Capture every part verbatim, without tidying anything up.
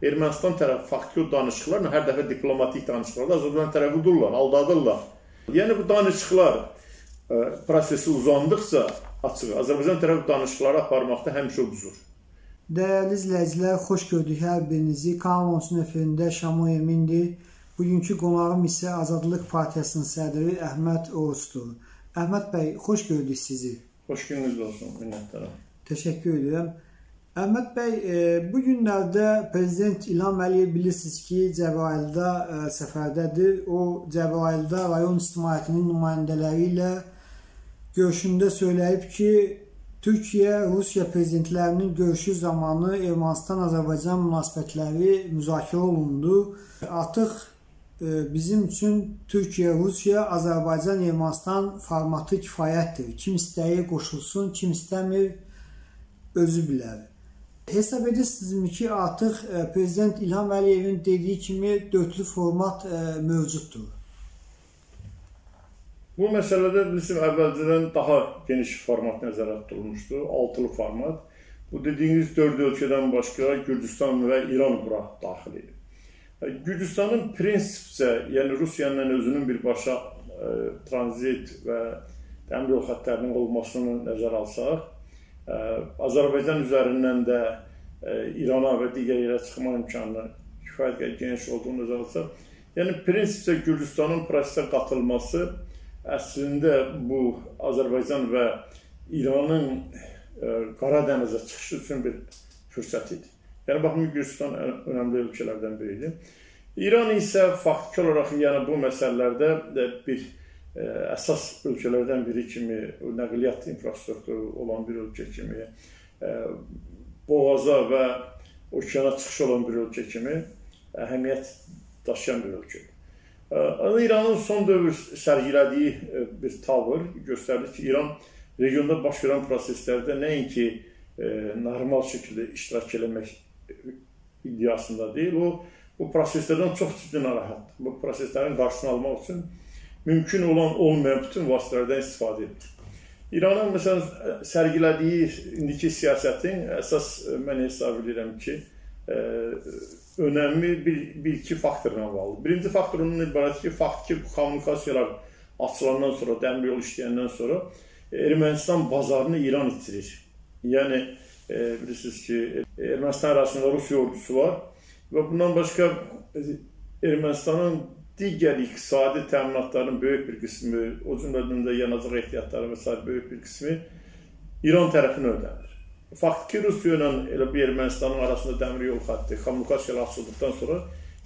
Ermənistan tərəfi faktiki danışıqlarla hər dəfə diplomatik danışıqlarda Azərbaycan tərəfi udurlar, aldadırlar. Yəni bu danışıqlar prosesi uzandıqca açıq, Azərbaycan tərəfi danışıqları aparmaqda həmişə uduzur. Dəyərli izləyicilər, xoş gördük hər birinizi. Kanal on efirində Şamo Emindir. Bugünkü qonağım isə Azadlıq Partiyasının sədri Əhməd Oğuzdur. Əhməd bəy, xoş gördük sizi. Xoş gününüz olsun, minnətdaram. Təşəkkür edirəm. Əhməd bəy, bu günlərdə Prezident İlham Əliyev bilirsiniz ki, Cəbrayılda səfərdədir. O, Cəbrayılda rayon ictimaiyyətinin nümayəndələri ilə görüşündə söyləyib ki, Türkiyə-Rusiya prezidentlərinin görüşü zamanı Ermənistan-Azərbaycan münasibətləri müzakirə olundu. Artıq bizim üçün Türkiyə-Rusiya, Azərbaycan-Ermənistan formatı kifayətdir. Kim istəyir qoşulsun, kim istəmir özü bilər. Hesab edirsinizmi ki, artıq Prezident İlham Əliyevin dediyi kimi dörtlü format mövcuddur? Bu məsələdə bilirsiniz, əvvəlcədən daha geniş format nəzərə tutulmuşdu, altılı format. Bu dediyiniz dörd ölkədən başqa Gürcüstan və İran bura daxil idi. Gürcüstanın prinsipcə, yəni Rusiyanın özünün birbaşa tranzit və dəmir yol xətlərinin olmasını nəzərə alsaq, Azərbaycan üzərindən də İrana və digər yerə çıxma imkanı kifayət qədər geniş olduğunu nəzərə alsaq, yəni prinsipcə Gürcüstanın prosesə qatılması əslində bu Azərbaycan və İranın Qara dənizə çıxışı üçün bir fürsət idi. Yəni baxın, Gürcüstan önəmli ölkələrdən biri idi. İran isə faktiki olaraq yəni bu məsələlərdə bir əsas ölkələrdən biri kimi, nəqliyyat infrastrukturu olan bir ölkə kimi, boğaza və okeana çıxış olan bir ölkə kimi əhəmiyyət daşıyan bir ölkə. İranın son dövr sərgilədiyi bir tavır göstərdi ki, İran regionda baş verən proseslərdə nəinki normal şəkildə iştirak eləmək iddiasında deyil, o proseslərdən çox ciddi narahatdır. Bu proseslərin qarşısını almaq üçün mümkün olan olmayan bütün vasitələrdən istifadə edir. İranın məsələn sərgilədiyi indiki siyasətin əsas mən hesab edirəm ki, önəmli bir-iki faktorla bağlıdır. Birinci faktor onun ibarəti ki, faktiki kommunikasiyalar açılandan sonra, dəmir yolu işləyəndən sonra Ermənistan bazarını İran itirir. Yəni, bilirsiniz ki, Ermənistan arasında Rusiya ordusu var və bundan başqa Ermənistanın digər iqtisadi təminatlarının böyük bir qismi, o cümlədən də yanacaq ehtiyatları və s. böyük bir qismi İran tərəfinə ödənir. Faktiki Rusiya ilə Ermənistanın arasında dəmir yol xətti, kommunikasiyalar açıldıqdan sonra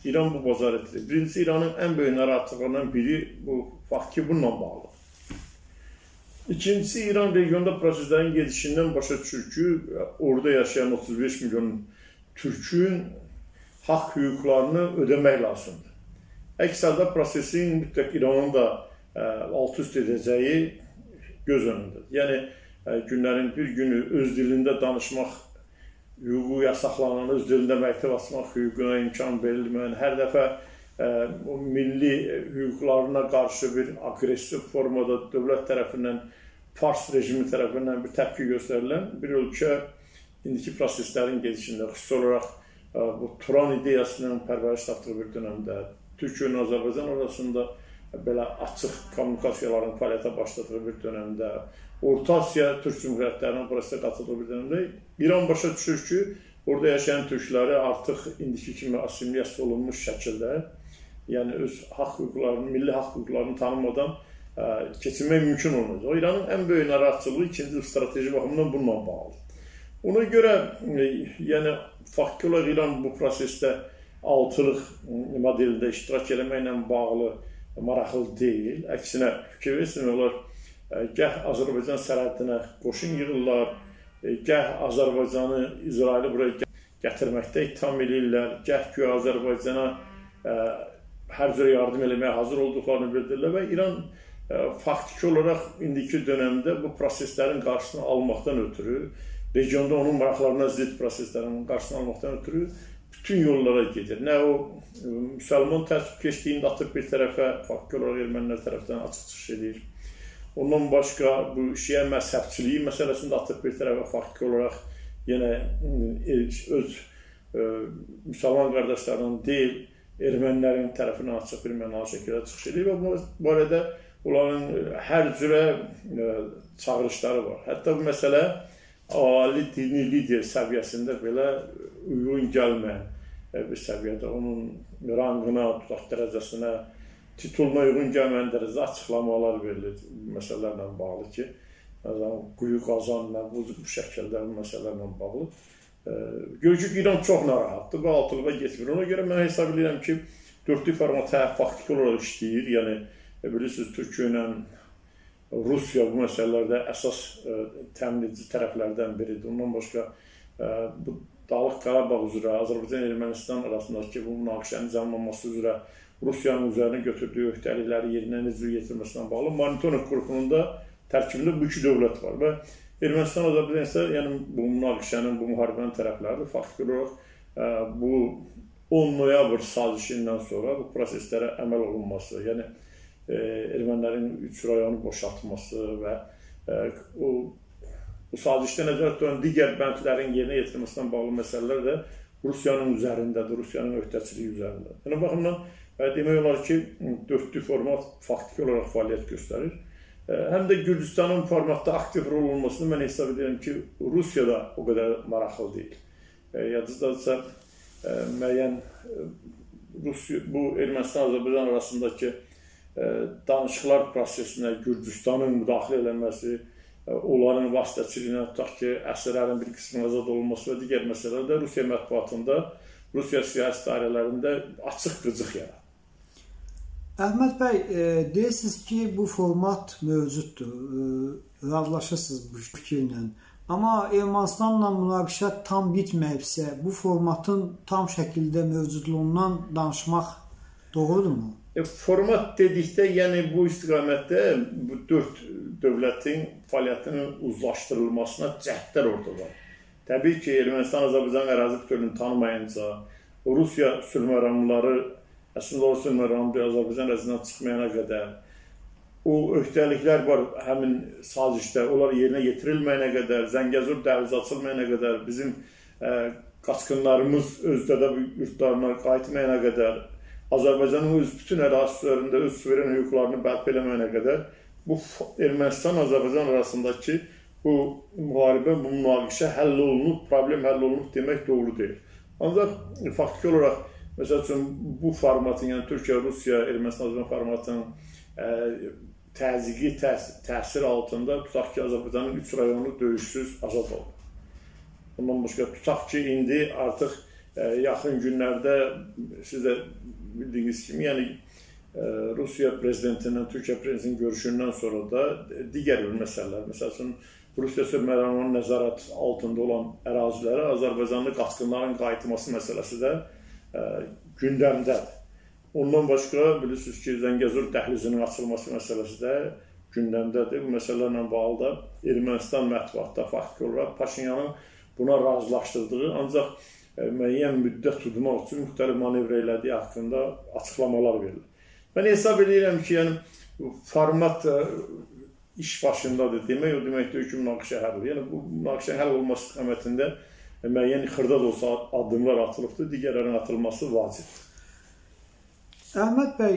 İran bu bazar itirir. Birincisi, İranın ən böyük narahatlıqlarından biri faktiki bununla bağlıdır. İkincisi, İran regionda proseslərin gedişindən başa düşür ki, orada yaşayan otuz beş milyon Türkün haqq hüquqlarını ödəmək lazımdır. Əks halda prosesin mütləq İranın da alt-üst edəcəyi göz önündədir. Yəni günlərin bir günü öz dilində danışmaq hüququ yasaqlanan, öz dilində məktəb açmaq hüququna imkan verilməyən, hər dəfə o milli hüquqlarına qarşı bir agresiv formada dövlət tərəfindən, Fars rejimi tərəfindən bir təpki göstərilən bir ölkə indiki proseslərin gedişində, xüsusi olaraq bu Turan ideyasının pərvəriş tapdığı bir dönəmdə, Türkiyə ilə Azərbaycan arasında belə açıq kommunikasiyaların fəaliyyətə başladığı bir dönəmdə, Orta Asiya Türk Cümhuriyyətlərinin prosesə qatıldığı bir dönəmdə İran başa düşür ki, orada yaşayan türkləri artıq indiki kimi assimilyasiya olunmuş şəkildə, yəni öz haqq hüquqlarını, milli haqq hüquqlarını tanımadan keçinmək mümkün olunacaq. İranın ən böyük narahatçılığı ikinci strateji baxımından bununla bağlı. Ona görə, yəni, faktiki olaraq İran bu prosesdə altılıq modelində iştirak eləməklə bağlı maraqlı deyil. Əksinə, fikir versinə olar, gəh Azərbaycan sərhədinə qoşun yığırlar, gəh Azərbaycanı, İsraili buraya gətirməkdə ittiham edirlər, gəh ki, Azərbaycana hər cürə yardım eləməyə hazır olduqlarını bildirlər və İran faktiki olaraq indiki dönəmdə bu proseslərin qarşısını almaqdan ötürü, regionda onun maraqlarına zid proseslərin qarşısını almaqdan ötürü bütün yollara gedir. Nə o, müsəlman təəssübkeşliyini atıb bir tərəfə, faktiki olaraq ermənilər tərəfdən açıq çıxış edir. Ondan başqa bu şiə məzhəbçiliyi məsələsində atıb bir tərəfə faktiki olaraq yenə öz müsəlman qardaşlarının deyil, ermənilərin tərəfinə açıq bir mənalı şəkildə çıxış edir və bu arada onların hər cürə çağırışları var. Hətta bu məsələ ali dini lider səviyyəsində belə uyğun gəlməyən bir səviyyədə, onun rangına, tutaq dərəcəsinə, tituluna uyğun gəlməyən dərəcədə açıqlamalar verilir bu məsələlərlə bağlı ki, quyu qazan, bu şəkildə bu məsələlərlə bağlı. Görgü İran çox narahatdır və altılığa getmir. Ona görə mən hesab edirəm ki, dörtlük formatı faktiki olaraq işləyir. Yəni, bilirsiniz, Türkiyə ilə Rusiya bu məsələlərdə əsas təminləyici tərəflərdən biridir. Ondan başqa, bu Dağlıq Qarabağ üzrə, Azərbaycan-Ermənistan arasındakı bu münaqişənin canlanması üzrə Rusiyanın üzərinə götürdüyü öhdəlikləri yerinə necə yetirməsinə bağlı monitorinq qrupunun da tərkibində bu iki dövlət var və Ermənistan Azərbaycan isə yəni bu münaqişənin, bu müharibənin tərəfləri faktiki olaraq bu on noyabr sazişindən sonra bu proseslərə əməl olunması, yəni ermənilərin üç rayonu boşaltması və o Bu sazişdə nəzarət olan digər bəndlərin yerinə yetirməsindən bağlı məsələlər də Rusiyanın üzərindədir, Rusiyanın öhdəçiliyi üzərindədir. Yəni, baxımdan, demək olar ki, dörtlü format faktiki olaraq fəaliyyət göstərir. Həm də Gürcistanın formatda aktiv rol olmasını mən hesab edirəm ki, Rusiyada o qədər maraqlı deyil. Yadınızdadırsa, müəyyən bu Ermənistan-Azərbaycan arasındakı danışıqlar prosesinə Gürcistanın müdaxilə edilməsi, onların vasitəçiliyinə, tutaq ki, əsrlərin bir qisminin azad olunması və digər məsələlərdə Rusiya mətbuatında, Rusiya siyasi dairələrində açıq-qıcıq yaranır. Əhməd bəy, deyirsiniz ki, bu format mövcuddur, razılaşırsınız bu fikirlə. Amma Ermənistanla münaqişə tam bitməyibsə, bu formatın tam şəkildə mövcudluğundan danışmaq doğrudurmu? Format dedikdə, yəni bu istiqamətdə bu dörd dövlətin fəaliyyətinin uzlaşdırılmasına cəhdlər orada var. Təbii ki, Ermənistan-Azərbaycan ərazi bütövlüyünü tanımayınca, Rusiya sülhməramları, əslində o sülhməramı Azərbaycan ərazindən çıxmayana qədər, o öhdəliklər var həmin sazişdə, onlar yerinə yetirilməyənə qədər, Zəngəzur dəhlizi açılmayana qədər, bizim qaçqınlarımız özdə də yurtlarına qayıtmayana qədər, Azərbaycanın öz bütün ərazislərində öz suveren hüquqlarını bəlb eləməyənə qədər bu Ermənistan-Azərbaycan arasındakı bu müharibə, bu münaqişə həll olunub, problem həll olunub demək doğru deyil. Ancaq faktiki olaraq, məsəl üçün, bu formatın, yəni Türkiyə-Rusiya, Ermənistan-Azərbaycan formatının təzyiqi təsir altında tutaq ki, Azərbaycanın üç rayonu döyüşsüz azad oldu. Bundan başqa tutaq ki, indi artıq yaxın günlərdə siz də bildiyiniz kimi, yəni Rusiya prezidentindən, Türkiyə prezidentinin görüşündən sonra da digər bir məsələlər, məsəl üçün, Rusiya sülhməramlarının nəzarət altında olan ərazilərə Azərbaycanlı qaçqınların qayıtması məsələsi də gündəmdədir. Ondan başqa, bilirsiniz ki, Zəngəzur dəhlizinin açılması məsələsi də gündəmdədir. Bu məsələlərlə bağlı da Ermənistan mətbuatda faktiki olaraq Paşinyanın buna razılaşdırdığı, ancaq müəyyən müddət tutmaq üçün müxtəlif manevr elədiyi haqqında açıqlamalar verilir. Mən hesab edirəm ki, format iş başındadır demək, o deməkdir ki, münaqişə həldir. Yəni, bu münaqişə həll olması istiqamətində müəyyən xırda da olsa addımlar atılıbdır, digərlərin atılması vacibdir. Əhməd bəy,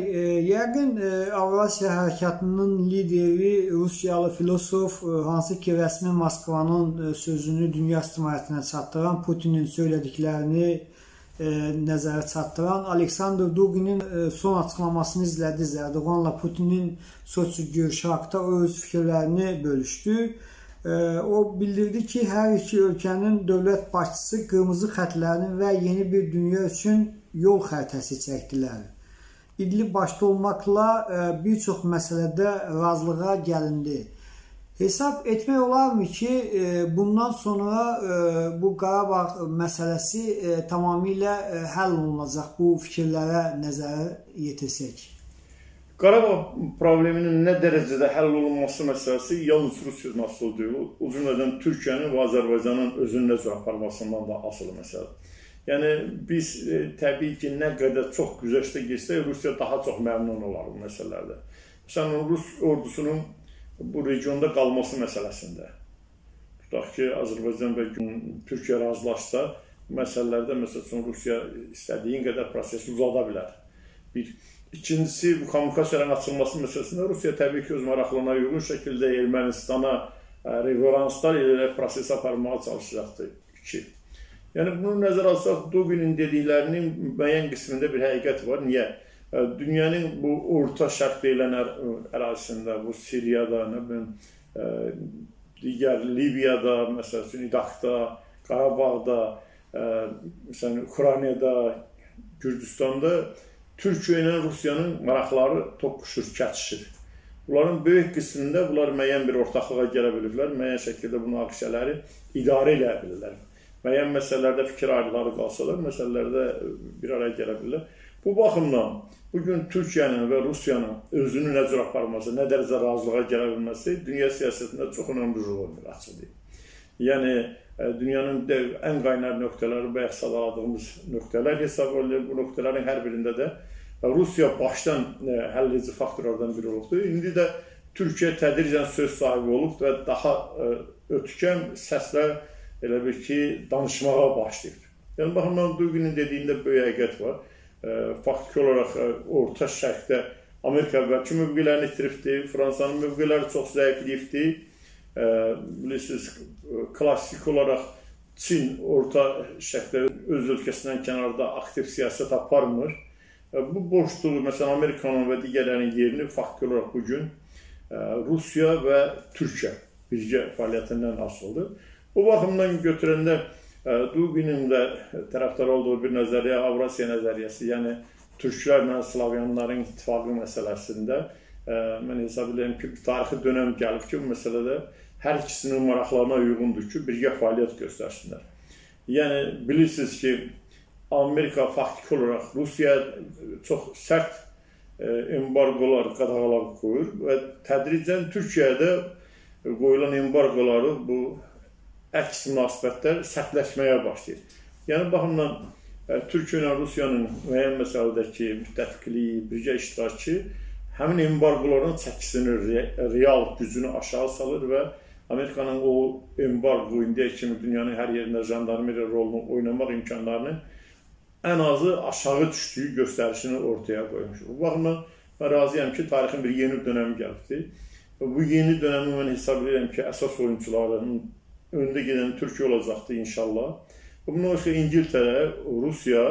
yəqin Avrasiya Hərəkatının lideri Rusiyalı filosof, hansı ki, rəsmi Moskvanın sözünü dünya ictimaiyyətinə çatdıran, Putinin söylədiklərini nəzərə çatdıran Aleksandr Duginin son açıqlamasını izlədi, Ərdoğanla Putinin Soçi görüşü haqda o öz fikirlərini bölüşdü. O bildirdi ki, hər iki ölkənin dövlət başçısı qırmızı xətlərin və yeni bir dünya üçün yol xəritəsi çəkdilər. İdlib başda olmaqla bir çox məsələdə razılığa gəlindi. Hesab etmək olarmı ki, bundan sonra bu Qarabağ məsələsi tamamilə həll olunacaq bu fikirlərə nəzərə yetirsək? Qarabağ probleminin nə dərəcədə həll olunması məsələsi yalnız Rusiya nasıl deyil, o cümlədən Türkiyənin və Azərbaycanın özünün necə aparmasından da asılı məsələdir. Yəni, biz təbii ki, nə qədər çox güzəştə geçsək, Rusiya daha çox məmnun olar bu məsələlərdə. Məsələn, Rus ordusunun bu regionda qalması məsələsində. Tutaq ki, Azərbaycan və Türkiyə razılaşsa, məsələlərdə, məsəl üçün, Rusiya istədiyin qədər prosesi uzada bilər. Bir. İkincisi, bu kommunikasiyaların açılması məsələsində Rusiya təbii ki, öz maraqlarına uyğun şəkildə Ermənistana reveranslar ilə prosesi aparmağa çalışacaqdır. İki. Yəni, bunu nəzər alsaq, Duginin dediklərinin müəyyən qismində bir həqiqət var. Niyə? Dünyanın bu orta şərq deyilən ərazisində, bu Siriyada, nə bilmən, digər Libiyada, məsəl üçün, İdaqda, Qarabağda, məsələn, Ukraynada, Gürcüstanda Türkiyə ilə Rusiyanın maraqları toqquşur, kətişir. Bunların böyük qismində bunlar müəyyən bir ortaqlığa gələ bilirlər, müəyyən şəkildə bu münaqişələri idarə eləyə bilirlər. Müəyyən məsələlərdə fikir ayrıları qalsalar, məsələlərdə bir araya gələ bilirlər. Bu baxımdan, bugün Türkiyənin və Rusiyanın özünü nə cür aparması, nə dərəcə razılığa gələ bilməsi dünya siyasətində çox önəmli rol oynayır, açıq deyil. Yəni, dünyanın ən qaynar nöqtələri, bayaq sadaladığımız nöqtələr hesab edilir. Bu nöqtələrin hər birində də Rusiya başdan həllici faktorlardan biri olubdur. İndi də Türkiyə tədricən söz sahibi olub və daha ötkəm səslə elə bir ki, danışmağa başlayıb. Yəni, baxımdan, Dugin'in dediyində böyük həqiqət var. Faktiki olaraq, Orta Şərqdə Amerika vəbki mövqələrini itiribdir, Fransanın mövqələri çox zəifliyibdir. Bilirsiniz, klasik olaraq Çin orta şəkildə öz ölkəsindən kənarda aktiv siyasət aparmır. Bu boşluğu, məsələn, Amerikanın və digərlərinin yerini faktiki olaraq bugün Rusiya və Türkiyə birgə fəaliyyətindən asılıdır. Bu baxımdan götürəndə Dugin'in də tərəfdarı olduğu bir nəzəriyyə, Avrasiya nəzəriyyəsi, yəni türklərlə slavyanların ittifaqı məsələsində mən hesab edirəm ki, tarixi dönəm gəlib ki, bu məsələdə hər ikisinin maraqlarına uyğundur ki, birgə fəaliyyət göstərsinlər. Yəni, bilirsiniz ki, Amerika faktiki olaraq Rusiyaya çox sərt embargolar, qadağalar qoyur və tədricən Türkiyədə qoyulan embargoları bu əks münasibətlər sərtləşməyə başlayır. Yəni, baxımdan, Türkiyə ilə Rusiyanın müəyyən məsələdəki müttəfiqliyi, birgə iştirakı həmin embargoların çəkisini, real gücünü aşağı salır və Amerikanın o embargo indiyə kimi dünyanın hər yerində jandarmeriya rolunu oynamaq imkanlarını ən azı aşağı düşdüyü göstərişini ortaya qoymuşdur. Bu baxımdan, mən razıyam ki, tarixin bir yeni dönəmi gəlibdir. Bu yeni dönəmi mən hesab edirəm ki, əsas oyuncuların öndə gedən Türkiyə olacaqdır inşallah. Bunun o işlə İngiltərə, Rusiya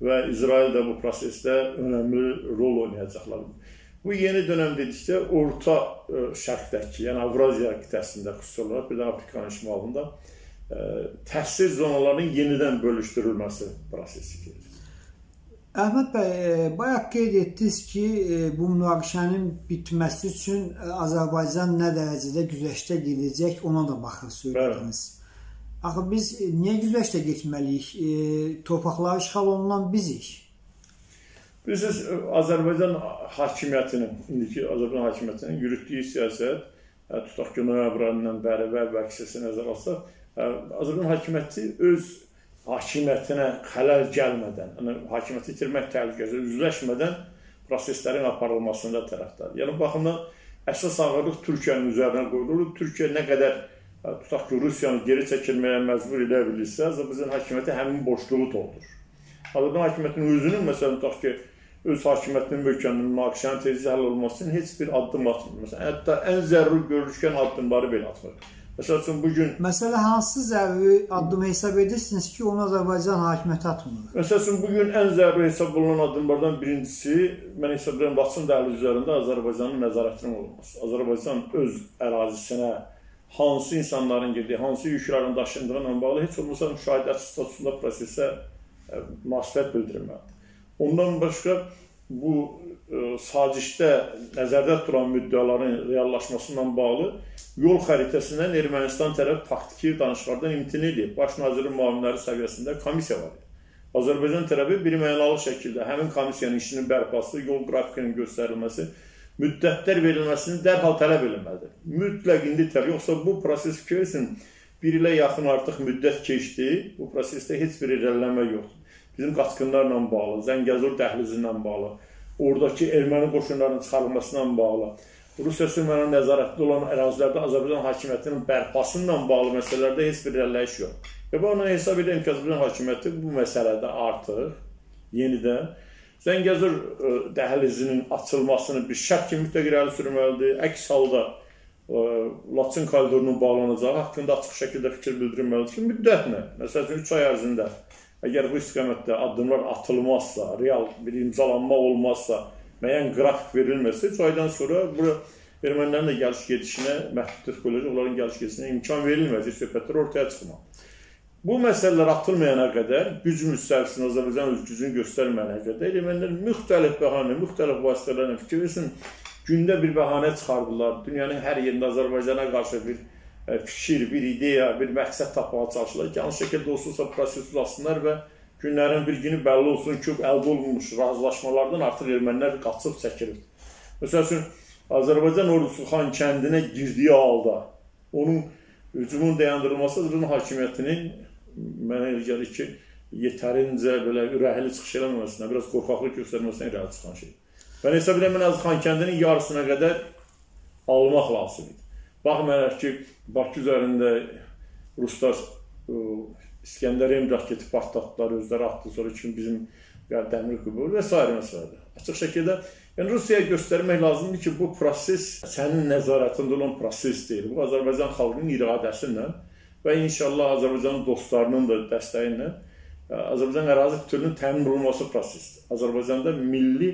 və İsrail də bu prosesdə önəmli rol oynayacaqlar. Bu yeni dönəm dedikdə Orta Şərqdəki, yəni Avraziya qitəsində, xüsusi olaraq bir də Afrikanın şimalında təsir zonalarının yenidən bölüşdürülməsi prosesi gedir. Əhməd bəy, bayaq qeyd etdiniz ki, bu münaqişənin bitməsi üçün Azərbaycan nə dərəcədə güzəştə gedəcək, ona da baxın, söylədiniz. Axı, biz niyə güzəştə getməliyik? Torpaqları işğal olunan bizik. Bilirsiniz, Azərbaycan hakimiyyətinin, indiki Azərbaycan hakimiyyətinin yürütdüyü siyasət, tutaq ki, noyabr ayından bəri və əvvəlki siyasətə nəzər alsaq, Azərbaycan hakimiyyəti öz hakimiyyətinə xələl gəlmədən, hakimiyyəti itirmək təhlükəsində, üzləşmədən proseslərin aparılmasında tərəfdardır. Yəni, baxımdan, əsas ağırlıq Türkiyənin üzərinə qoyulur. Türkiyə nə qədər, tutaq ki, Rusiyanı geri çəkilməyə məcbur edə bilirsə, Azərbaycan hakimiyyəti həmin boşluğu doldurur. Azərbaycan hakimiyyətinin özünün, məsələn, tutaq ki, öz hakimiyyətinin möhkəminin, münaqişənin tezliyi həll olunmasının heç bir addım atmır. Məsələn, hətta ən zəruri görülüşkən addımları belə atmır. Məsəl üçün, bugün... Məsələ, hansı zəruri addımı hesab edirsiniz ki, onu Azərbaycan hakimiyyəti atmır? Məsəl üçün, bugün ən zəruri hesab olunan addımlardan birincisi, mən hesab edirəm, Laçın dəhlizi üzərində Azərbaycanın nəzarətinin olunması. Azərbaycan öz ərazisinə hansı insanların girdiyi, hansı yüklərin daşındığına bağlı heç olmasa müşahidəçi statusunda prosesə münasibət bildirilməlidir. Ondan başqa, bu sazişdə nəzərdə duran müddəaların reallaşmasından bağlı yol xəritəsindən Ermənistan tərəf taktiki danışıqlardan imtina edib. Baş nazirin müavinləri səviyyəsində komissiya var idi. Azərbaycan tərəfi bir mənalı şəkildə həmin komissiyanın işinin bərpası, yol qrafikinin göstərilməsi, müddətlər verilməsini dərhal tələb edilməlidir. Mütləq indi tələb, yoxsa bu proses görürsün, bir ilə yaxın artıq müddət keçdi, bu prosesdə heç bir irəlilənmə yoxdur. Bizim qaçqınlarla bağlı, Zəngəzur dəhlizindən bağlı, oradakı erməni qoşunlarının çıxarılmasından bağlı, Rusiya sürmənin nəzarətli olan ərazilərdə Azərbaycan hakimiyyətinin bərpasından bağlı məsələlərdə heç bir irəliləyiş yoxdur. Və bunu hesab edəyim ki, Azərbaycan hakimiyyəti bu məsələdə artıq yenidən Zəngəzur dəhlizinin açılmasını bir şərt kimi mütləq irəli sürməlidir. Əks halda Laçın koridorunun bağlanacağı haqqında açıq şəkildə fikir bildirilməlidir ki, müddətlə, məsələn, üç ay ərzində əgər bu istiqamətdə addımlar atılmazsa, real bir imzalanma olmazsa, müəyyən qrafik verilməsə, üç aydan sonra bura ermənilərin də gəliş gedişinə məhdudluq qoyulacaq, onların gəliş gedişinə imkan verilməyəcək, söhbətlər ortaya çıxmalıdır. Bu məsələlər atılmayana qədər, gücümüz sərfisini, Azərbaycan öz gücünü göstərməyənə qədər, ermənilər müxtəlif bəhanə, müxtəlif vasitələrlə fikir versin, gündə bir bəhanə çıxardılar, dünyanın hər yerində Azərbaycana qarşı bir fikir, bir ideya, bir məqsəd tapmağa çalışırlar ki, hansı şəkildə olsunsa proses uzasınlar və günlərin bir günü bəlli olsun ki, əldə olunmuş razılaşmalardan artıq ermənilər qaçıb çəkilir. Məsəl üçün, Azərbaycan ordusu Xankəndinə girdiyi halda, onun hücumun dayandırılması Azərbaycan hakimiyyətinin mənə elə gəlir ki, yetərincə belə ürəkli çıxış eləməməsinə, biraz qorxaqlıq göstərməsinə irəli çıxan şeydir. Mən hesab edirəm, mən Xankəndinin yarısına qədər almaq lazım idi. Baxmayaraq ki, Bakı üzərində ruslar İskəndəriyə raketi partlatdılar, özləri atdı, sonra kimi bizim dəmir qüvvələri və s. məsələdə. Açıq şəkildə Rusiyaya göstərmək lazımdır ki, bu proses sənin nəzarətində olan proses deyil. Bu, Azərbaycan xalqının iradəsində və inşallah Azərbaycanın dostlarının da dəstəyindən Azərbaycan ərazi bütünlüyünün təmin olunması prosesidir. Azərbaycanda milli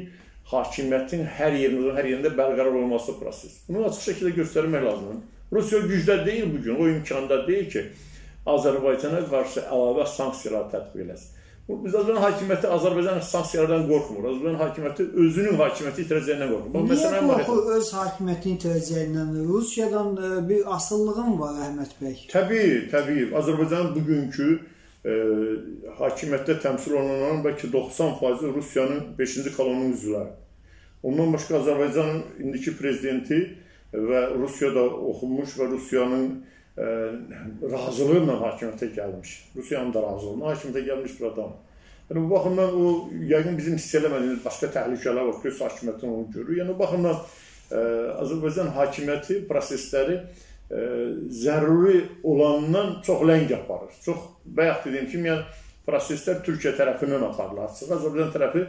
hakimiyyətin hər yerində, hər yerində bərqərar olması prosesidir. Bunu açıq şəkildə göstərmək lazımdır. Rusiya gücdə deyil bugün, o imkanda deyil ki, Azərbaycana qarşı əlavə sanksiyalar tətbiq eləsin. Biz Azərbaycan hakimiyyəti Azərbaycan sanksiyalardan qorxmur. Azərbaycan hakimiyyəti özünün hakimiyyəti itirəcəyindən qorxmur. Niyə qorxu öz hakimiyyəti itirəcəyindən? Rusiyadan bir asıllığın var, Əhməd bəy. Təbii, təbii. Azərbaycanın bugünkü hakimiyyətdə təmsil olunanların bəlkə doxsan faizi Rusiyanın beşinci kolonun üzvləri. Ondan başqa Azərbaycanın indiki prezidenti və Rusiyada oxunmuş və Rusiyanın razılığıyla hakimiyyətə gəlmiş, Rusiyanın da razılığına hakimiyyətə gəlmiş bir adam. Yəni, bu baxımdan o, yəqin bizim hiss eləmədiyimiz başqa təhlükələr var, göz hakimiyyətini onu görür. Yəni, o baxımdan Azərbaycan hakimiyyəti prosesləri zəruri olandan çox ləng aparır. Çox, bayaq dediyim kimi, proseslər Türkiyə tərəfindən aparılır. Azərbaycan tərəfi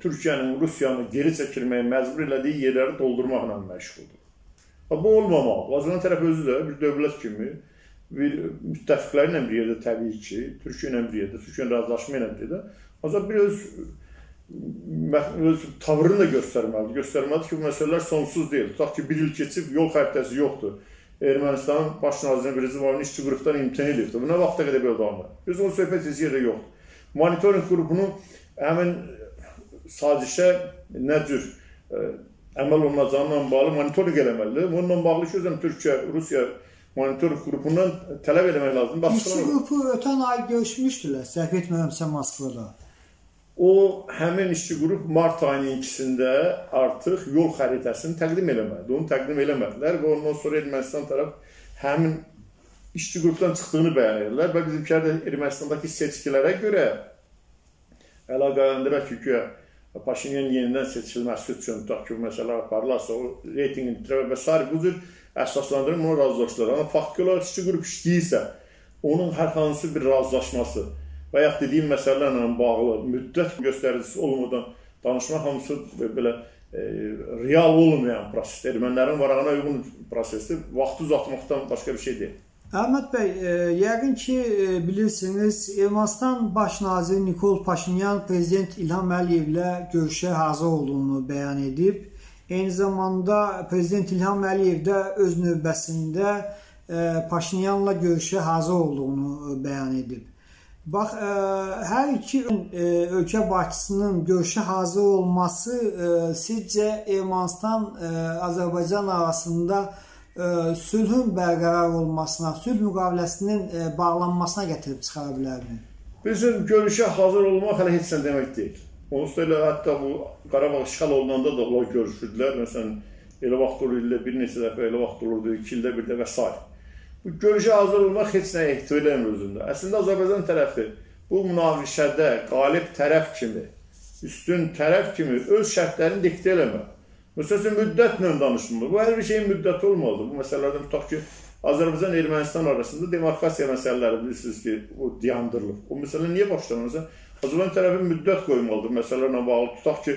Türkiyənin, Rusiyanın geri çəkilməyə məcbur elədiyi yerləri doldurmaqla məşğuldur. Bu olmamalıdır. Azərbaycan tərəfi özü də bir dövlət kimi, müttəfiqləri ilə bir yerdə təbii ki, Türkiyə ilə bir yerdə, Türkiyənin razılaşma ilə bir yerdə, ancaq bir öz tavrını da göstərməlidir. Göstərməlidir ki, bu məsələlər sonsuz deyil. Tutaq ki, bir il keçib, yol xəritəsi yoxdur. Ermənistanın baş naziri Recep İvedik'in işçi qrupdan imtina edibdir. Bu nə vaxta qədər belə davamlı? Biz onu söhbət edici yerdə yoxdur. Monitoring qrupunu həmin sazişə nə cür əməl olunacağından bağlı monitoring eləməlidir. Bununla bağlı ki, özəm Türkiyə, Rusiya monitoring qrupundan tələb eləmək lazımdır. İşçi qrupu ötən ay görüşmüşdürlər, səhv etmirəmsə Moskvada. O, həmin işçi qrup mart ayının ikisində artıq yol xəritəsini təqdim eləməlidir. Onu təqdim eləmədilər və ondan sonra Ermənistan tərəf həmin işçi qrupdan çıxdığını bəyan edirlər və bizimkilər də Ermənistandakı seçkilərə görə əlaqələndirək yükə Paşinyan yenidən seçilməsi üçün tutaq ki, bu məsələlər aparılarsa, o reytingin itirə və s. bu cür əsaslandırın, buna razılaşdılar. Amma faktiki olaraq işçi qrup işləyirsə, onun hər hansı bir razılaşması və yaxud dediyim məsələlərlə bağlı müddət göstəricisi olmadan danışmaq hamısı belə real olmayan prosesdir. Ermənilərin varağına uyğun prosesdir. Vaxtı uzatmaqdan başqa bir şey deyil. Əhməd bəy, yəqin ki, bilirsiniz, Ermənistan baş naziri Nikol Paşinyan prezident İlham Əliyevlə görüşə hazır olduğunu bəyan edib. Eyni zamanda prezident İlham Əliyev də öz növbəsində Paşinyanla görüşə hazır olduğunu bəyan edib. Bax, hər iki ölkə başçısının görüşə hazır olması sizcə Ermənistan-Azərbaycan arasında sülhün bərqərar olmasına, sülh müqaviləsinin bağlanmasına gətirib çıxara bilərmi? Bizim görüşə hazır olmaq hələ heç sən demək deyil. Onunla elə hətta bu Qarabağ işğal olunanda da onlar görüşürdülər. Məsələn, elə vaxt olur, ildə bir neçə dəfə elə vaxt olurdu, iki ildə bir də və s. Bu görüşə hazır olmaq heç nəyə ehtiva eləmir özündə. Əslində, Azərbaycan tərəfi bu münaqişədə qalib tərəf kimi, üstün tərəf kimi öz şərtlərini diktə eləmir. Məsələn, müddətlə danışılmır. Bu, hər bir şeyin müddəti olmalıdır. Bu məsələlərdən tutaq ki, Azərbaycan Ermənistan arasında demarkasiya məsələləri bilirsiniz ki, o dayandırılıb. O məsələ niyə başlanırsa? Azərbaycan tərəfi müddət qoymalıdır məsələlərlə bağlı. Tutaq ki,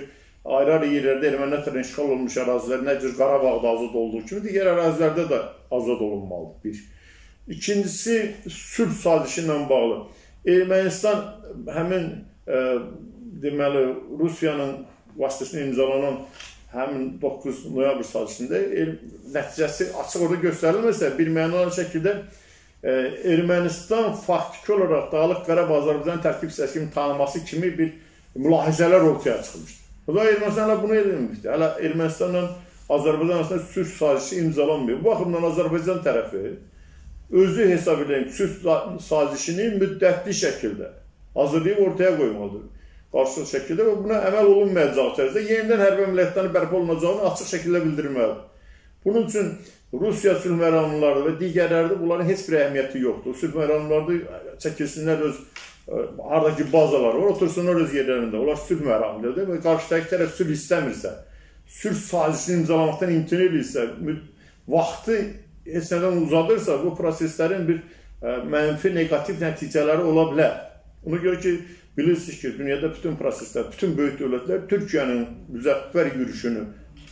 ayrı-ayrı yerlərdə ermənilər tərəfindən işğal olunmuş ərazilər, necə Qarabağda azad olduğu kimi digər ərazilərdə də azad olunmalıdır. Bir. İkincisi, sülh sazişi ilə bağlı. Ermənistan həmin e, deməli Rusiyanın vasitəsilə imzalanan həmin doqquz noyabr sazişində nəticəsi açıq orada göstərilməsə, bir mənalı şəkildə e, Ermənistan faktiki olaraq Dağlıq Qarabağ Azərbaycan tərkib hissəsi kimi tanıması kimi bir mülahizələr ortaya çıxmışdır. O da Ermənistan hələ bunu edilmişdir. Hələ Ermənistanla Azərbaycan arasında sülh sazişi imzalanmıyor. Bu baxımdan Azərbaycan tərəfi özü hesab edən sülh sazişini müddətli şəkildə hazırlayıb ortaya qoymalıdır. Qarşılıqlı şəkildə və buna əməl olunmayacaq tərzdə yenidən hərbi əməliyyatların bərpa olunacağını açıq şəkildə bildirməlidir. Bunun üçün Rusiya sülh məramlıları və digərlərdə bunların heç bir əhəmiyyəti yoxdur. Sülh məramlıları çəkilsinlər öz haradaki bazalar var, otursunlar öz yerlerinde. Onlar sülh məramlıdır ve karşıdaki taraf sülh istəmirsə, sülh sazişini imzalamaqdan imtina edirsə, vaxtı heç nədən uzadırsa, bu proseslerin bir mənfi, negatif nəticələri ola bilər. Ona göre ki, bilirsiniz ki, dünyada bütün prosesler, bütün büyük dövlətlər Türkiye'nin müzəffər yürüyüşünü,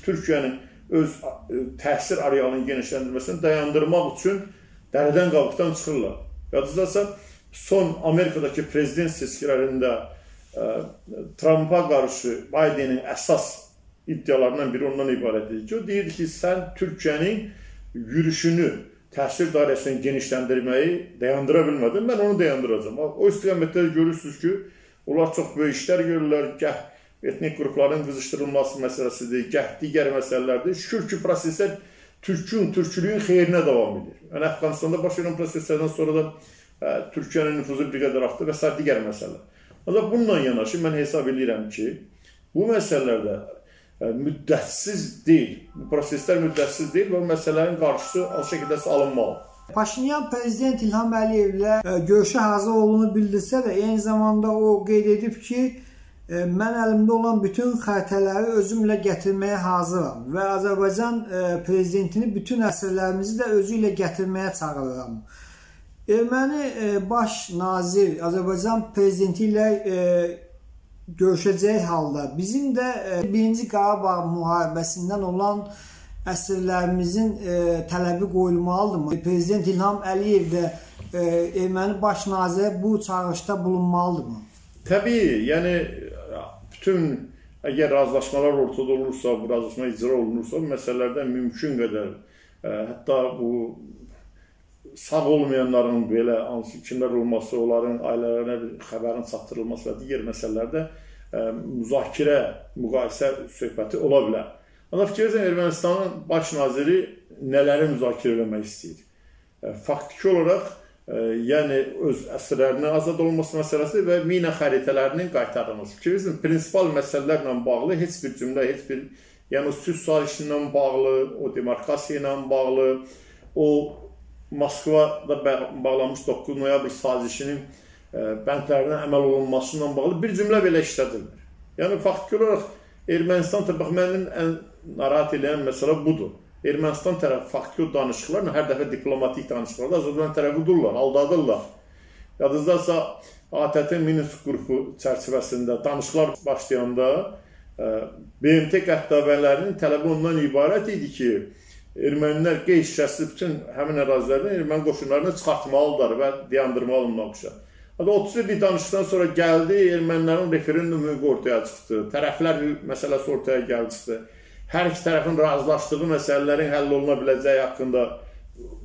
Türkiye'nin öz təsir arealının genişləndirməsini dayandırmaq üçün dərdən qabıqdan çıxırlar. Yadınızdasa, son Amerika'daki prezident seçkilerinde e, Trump'a karşı Biden'in esas iddialarından biri ondan ibaret edildi. O deyirdi ki, sen Türkiye'nin yürüyüşünü, təsir dairesini genişlendirmeyi dayandırabilmedin, ben onu dayandıracağım. O istikamette görürsünüz ki, onlar çok büyük işler görürler, gəh etnik grupların qızışdırılması meselesidir, gəh digər meselelerdir. Şükür ki, prosesler Türk'ün, Türkçülüğün xeyrinə devam edir. Yani Afganistan'da baş verən proseslerden sonra da Türkiyənin nüfuzu bir qədər artdı və s. digər məsələlər. Ancaq bununla yanaşı mən hesab edirəm ki, bu məsələlərdə müddətsiz deyil, bu proseslər müddətsiz deyil və bu məsələlərin qarşısı az şəkildə alınmalıdır. Paşinyan prezident İlham Əliyevlə görüşə hazır olduğunu bildirsə də, eyni zamanda o qeyd edib ki, mən əlimdə olan bütün xəritələri özümlə gətirməyə hazıram və Azərbaycan prezidentini bütün əsrlərimizi də özü ilə gətirməyə çağırıram. Erməni baş nazir Azərbaycan prezidenti ilə e, görüşəcək halda bizim də birinci Qarabağ müharibəsindən olan əsirlərimizin e, tələbi qoyulmalıdır. Prezident İlham Əliyev də e, erməni baş nazirə bu çağırışda bulunmalıdır. Təbii, yəni bütün əgər razılaşmalar ortada olursa, bu razılaşma icra olunursa, bu məsələlərdən mümkün qədər e, hətta bu sağ olmayanların belə hansı kimlər olması, onların ailələrinə xəbərin çatdırılması və digər məsələlərdə ə, müzakirə, müqayisə söhbəti ola bilər. Amma fikircə Ermənistanın baş naziri nələri müzakirə eləmək istəyir? Ə, faktiki olaraq ə, yəni öz əsirlərinin azad olması məsələsi və mina xəritələrinin qaytarılması. Fikircə prinsipal məsələlərlə bağlı heç bir cümlə, heç bir yəni sülh sazişi ilə bağlı, o demarkasiya ilə bağlı, o Moskvada bağlanmış doqquz noyabr sazişinin bəndlərinə əməl olunmasıyla bağlı bir cümlə belə işlədilir. Yəni, faktiki olaraq Ermənistan tərəfi, mənim ən narahat eləyən məsələ budur. Ermənistan tərəfi faktiki danışıqlarla, hər dəfə diplomatik danışıqlarda Azərbaycan tərəfi dururlar, aldadırlar. Yadınızdasa, A T T Minsk qrupu çərçivəsində danışıqlar başlayanda B M T qəddavələrinin tələbi ondan ibarət idi ki, ermənilər qeyri-şəxsi bütün həmin ərazilərdən erməni qoşunlarını çıxartmalıdırlar və dayandırmalıdırlar münaqişə. otuz illik danışıqdan sonra gəldi, ermənilərin referendum hüququ ortaya çıxdı, tərəflər məsələsi ortaya gəldi çıxdı. Hər iki tərəfin razılaşdığı məsələlərin həll oluna biləcəyi haqqında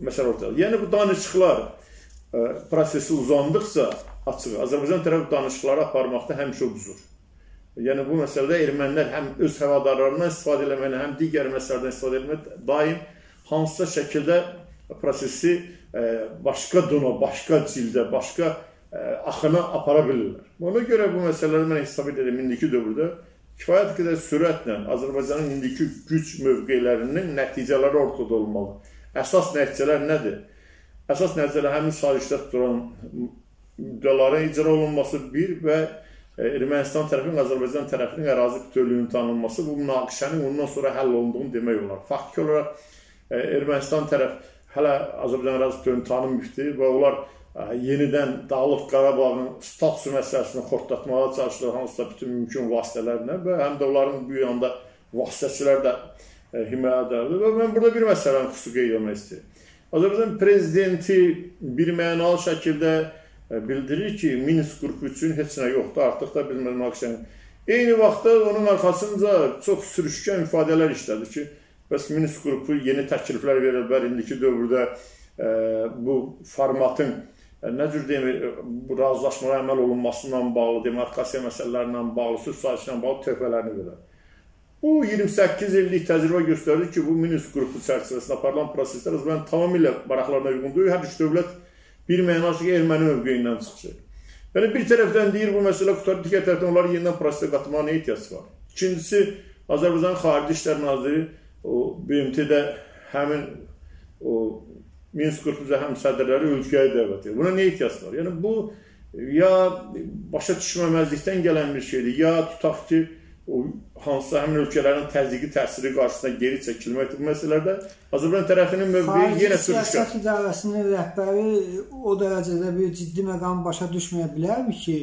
məsələ ortaya. Yəni bu danışıqlar prosesi uzandıqca açıq, Azərbaycan tərəfi danışıqları aparmaqda həmişə uduzur. Yəni, bu məsələdə ermənilər həm öz həvadarlarından istifadə eləməklə, həm digər məsələlərdən istifadə eləməklə daim hansısa şəkildə prosesi başqa dona, başqa cildə, başqa axına apara bilirlər. Ona görə bu məsələləri mən hesab edirəm indiki dövrdə kifayət qədər sürətlə Azərbaycanın indiki güc mövqelərinin nəticələri ortada olmalı. Əsas nəticələr nədir? Əsas nəticələr həmin sazişdə duran müddəaların icra olunması bir və Ermənistan tərəfinin, Azərbaycan tərəfinin ərazi bütövlüyünün tanınması, bu münaqişənin ondan sonra həll olunduğunu demək olar. Faktiki olaraq Ermənistan tərəf hələ Azərbaycan Ərazi Bütövlüyünü tanınmışdı və onlar yenidən Dağlıq Qarabağın statusu məsələsini xortlatmağa çalışdılar, hansısa bütün mümkün vasitələrlə və həm də onların bu yanda vasitəçilər də himayə edərdi. Və mən burada bir məsələni xüsusi qeyd etmək istəyirəm. Azərbaycan Prezidenti bir mənalı şəkildə bildirir ki, Minsk qrupu üçün heç nə yoxdur, artıq da biz münaqişəni. Eyni vaxtda onun arxasında çox sürüşkən ifadələr işlədi ki, bəs Minsk qrupu yeni təkliflər verirlər, indiki dövrdə bu formatın nə cür demir, bu razılaşmalara əməl olunmasından bağlı, demarkasiya məsələlərindən bağlı, sülh sazişindən bağlı tövbələrini verər. Bu iyirmi səkkiz illik təcrübə göstərir ki, bu Minsk qrupu çərçivəsində aparılan proseslər Azərbaycan tamamilə maraqlarına uyğun deyil, hər üç dövlət bir mənalı erməni mövqeyindən çıxacaq. Yəni, bir tərəfdən deyir, bu məsələ qutarı, digər tərəfdən onları yenidən prosesə qatmağa nə ehtiyac var? İkincisi, Azərbaycan Xarici İşlər Naziri B M T-də həmin Minsk qrupuca həm sədrləri ölkəyə dəvət edir. Buna nə ehtiyac var? Yəni, bu ya başa düşməməzlikdən gələn bir şeydir, ya tutaq ki, hansısa həmin ölkələrin təzyiqi təsiri qarşısında geri çəkilməkdir bu məsələlərdə. Azərbaycan tərəfinin mövqeyi yenə sürüşkən. Xarici siyasət idarəsinin rəhbəri o dərəcədə bir ciddi məqam başa düşməyə bilərmi ki?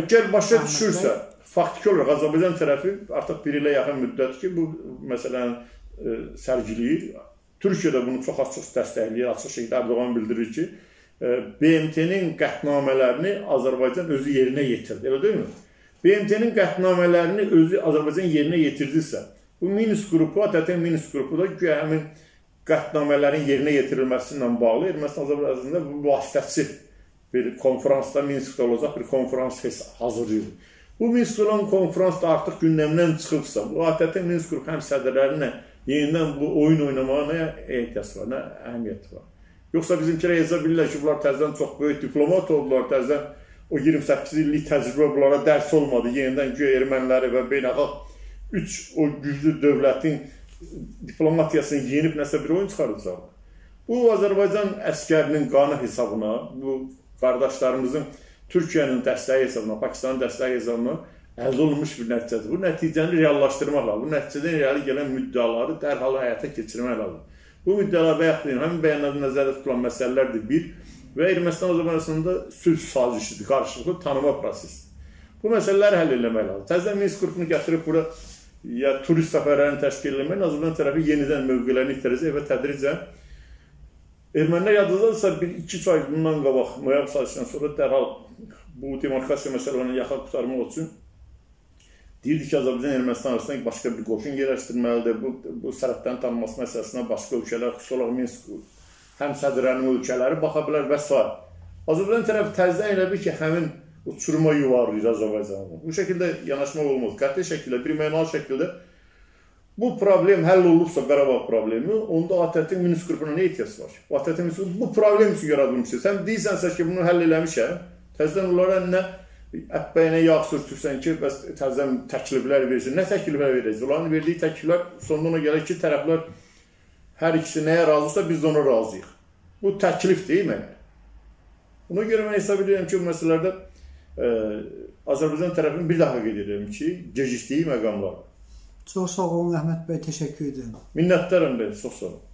Əgər başa düşürsə, faktiki olaraq Azərbaycan tərəfi artıq bir ilə yaxın müddət ki, bu məsələni sərgiləyir. Türkiyə də bunu çox açıq dəstəkləyir, açıq şəkildə Erdoğan bildirir ki, B M T-nin qətnamələrini Azərbaycan özü yerinə yetirdi, elə deyilmi? B M T-nin qətnamələrini özü Azərbaycan yerinə yetirdisə, bu Minsk qrupu, adətən Minsk qrupu da güya həmin qətnamələrin yerinə yetirilməsindən bağlı, Ermənistan Azərbaycanında bu vasitəçi bir konferansda, Minskdə olacaq bir konferans hazırlayır. Bu Minsk olan konferans da artıq gündəmdən çıxıbsa, bu adətən Minsk qrupu həm sədrlərinə yenidən bu oyun oynamağa nə ehtiyac var, nə əhəmiyyət var. Yoxsa bizimkilə hesab edirlər ki, bunlar təzdən çox böyük diplomat oldular, təzdən o iyirmi səkkiz illik təcrübə bunlara dərs olmadı. Yenidən güya erməniləri və beynəlxalq üç o güclü dövlətin diplomatiyasını yenib nəsə bir oyun çıxaracaq. Bu, Azərbaycan əskərinin qanı hesabına, bu qardaşlarımızın Türkiyənin dəstəyi hesabına, Pakistanın dəstəyi hesabına əldə olunmuş bir nəticədir. Bu nəticəni reallaşdırmaq lazım. Bu nəticədən reali gələn müddəaları dərhal həyata keçirmək lazım. Bu müddəalar bayaq deyil, həmin bəyanlarda nəzərdə tutulan məsələlərdir bir və Ermənistan-Azərbaycan arasında sülh sazişidir, qarşılıqlı tanıma prosesidir. Bu məsələləri həll eləmək lazım. Təzədən Minsk qrupunu gətirib bura ya turist səfərlərini təşkil eləmək, Azərbaycan tərəfi yenidən mövqelərini itirəcək və tədricən ermənilər yadınızdadırsa, bir-iki ay bundan qabaq, noyabr sazişindən sonra dərhal bu demarkasiya məsələlərini yaxa qurtarmaq üçün deyirdi ki, Azərbaycan Ermənistan arasında başqa bir qoşun yerləşdirməlidir, bu sərhədlərin tanınması məsələsinə başqa ölkələr, xüsusi olaraq Minsk, həm sədrlərinin ölkələri baxa bilər və s. Azərbaycan tərəfi təzdən elə bil ki, həmin uçuruma yuvarlayır Azərbaycanı. Bu şəkildə yanaşmaq olmaz. Qəti şəkildə, bir mənalı şəkildə bu problem həll olubsa, Qarabağ problemi, onda ATƏT-in Minsk qrupuna nə ehtiyac var? ATƏT bu problem üçün yaradılmışdır. Sən deyirsənsə ki, bunu həll eləmişəm, təzdən onlara nə Əbbəyinə yağ sürtürsən ki, bəs təzəm təkliflər versin. Nə təkliflər verəcək? Onların verdiyi təkliflər sonunda ona gələk ki, tərəflər hər ikisi nəyə razıysa biz də ona razıyıq. Bu təklif deyil mənə. Ona görə mən hesab edirəm ki, bu məsələlərdə Azərbaycan tərəfini bir daha qeyd edirəm ki, gecikdiyi məqamlar. Çox sağ olun, Əhməd bəy, təşəkkür edirəm. Minnətdarım bəy, çox sağ olun.